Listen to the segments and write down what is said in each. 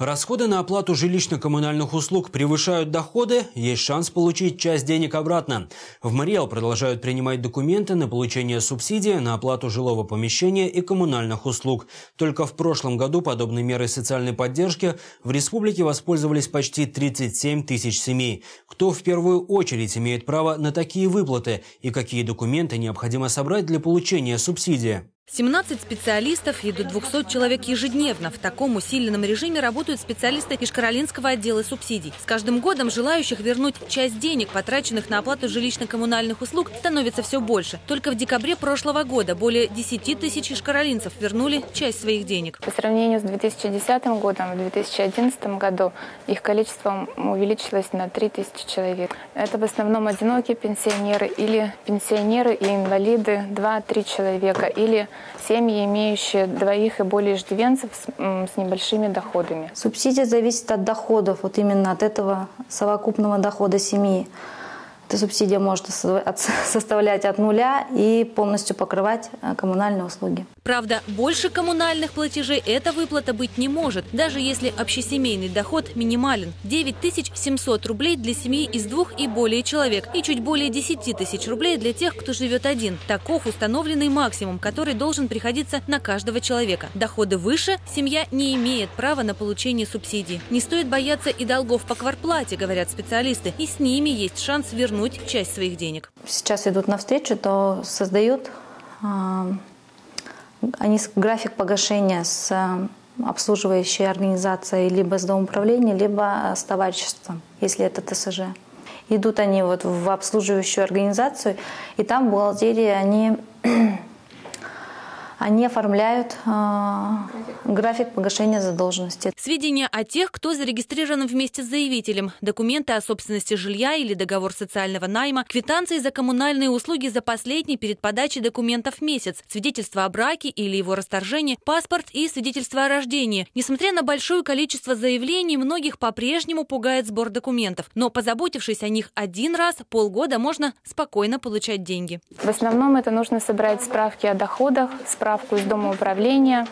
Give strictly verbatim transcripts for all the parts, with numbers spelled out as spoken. Расходы на оплату жилищно-коммунальных услуг превышают доходы, есть шанс получить часть денег обратно. В Марий Эл продолжают принимать документы на получение субсидии на оплату жилого помещения и коммунальных услуг. Только в прошлом году подобной мерой социальной поддержки в республике воспользовались почти тридцать семь тысяч семей. Кто в первую очередь имеет право на такие выплаты и какие документы необходимо собрать для получения субсидии? семнадцать специалистов и до двухсот человек ежедневно. В таком усиленном режиме работают специалисты Ишкаролинского отдела субсидий. С каждым годом желающих вернуть часть денег, потраченных на оплату жилищно-коммунальных услуг, становится все больше. Только в декабре прошлого года более десяти тысяч ишкаролинцев вернули часть своих денег. По сравнению с две тысячи десятым годом, в две тысячи одиннадцатом году их количество увеличилось на три тысячи человек. Это в основном одинокие пенсионеры или пенсионеры и инвалиды два-три человека, или семьи, имеющие двоих и более иждивенцев с, с небольшими доходами. Субсидия зависит от доходов, вот именно от этого совокупного дохода семьи. Эта субсидия может составлять от нуля и полностью покрывать коммунальные услуги. Правда, больше коммунальных платежей эта выплата быть не может, даже если общесемейный доход минимален. девять тысяч семьсот рублей для семьи из двух и более человек и чуть более десяти тысяч рублей для тех, кто живет один. Таков установленный максимум, который должен приходиться на каждого человека. Доходы выше семья не имеет права на получение субсидий. Не стоит бояться и долгов по квартплате, говорят специалисты, и с ними есть шанс вернуть часть своих денег. Сейчас идут навстречу, то создают э, они график погашения с э, обслуживающей организацией либо с домоуправлением, либо с товариществом, если это ТСЖ. Идут они вот в обслуживающую организацию, и там в бухгалтерии они, они оформляют э, график погашения задолженности. Сведения о тех, кто зарегистрирован вместе с заявителем, документы о собственности жилья или договор социального найма, квитанции за коммунальные услуги за последний перед подачей документов в месяц, свидетельство о браке или его расторжении, паспорт и свидетельство о рождении. Несмотря на большое количество заявлений, многих по-прежнему пугает сбор документов. Но позаботившись о них один раз, полгода можно спокойно получать деньги. В основном это нужно собрать справки о доходах, справку из домоуправления,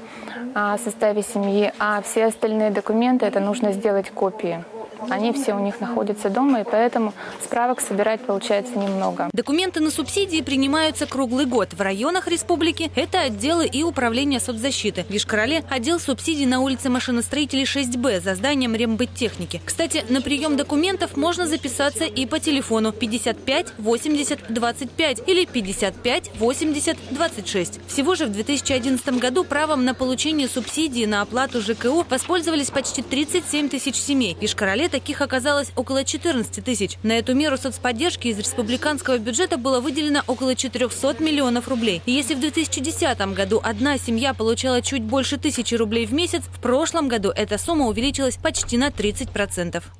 о составе семьи, а все остальные документы это нужно сделать копии. Они все у них находятся дома, и поэтому справок собирать получается немного. Документы на субсидии принимаются круглый год. В районах республики это отделы и управление соцзащиты. В Ишкар-Оле отдел субсидий на улице Машиностроителей шесть Б за зданием рембыттехники. Кстати, на прием документов можно записаться и по телефону пятьдесят пять восемьдесят двадцать пять или пятьдесят пять восемьдесят двадцать шесть. Всего же в две тысячи одиннадцатом году правом на получение субсидии на оплату ЖКУ воспользовались почти тридцать семь тысяч семей. Ишкар-Оле таких оказалось около четырнадцати тысяч. На эту меру соцподдержки из республиканского бюджета было выделено около четырёхсот миллионов рублей. И если в две тысячи десятом году одна семья получала чуть больше тысячи рублей в месяц, в прошлом году эта сумма увеличилась почти на тридцать процентов.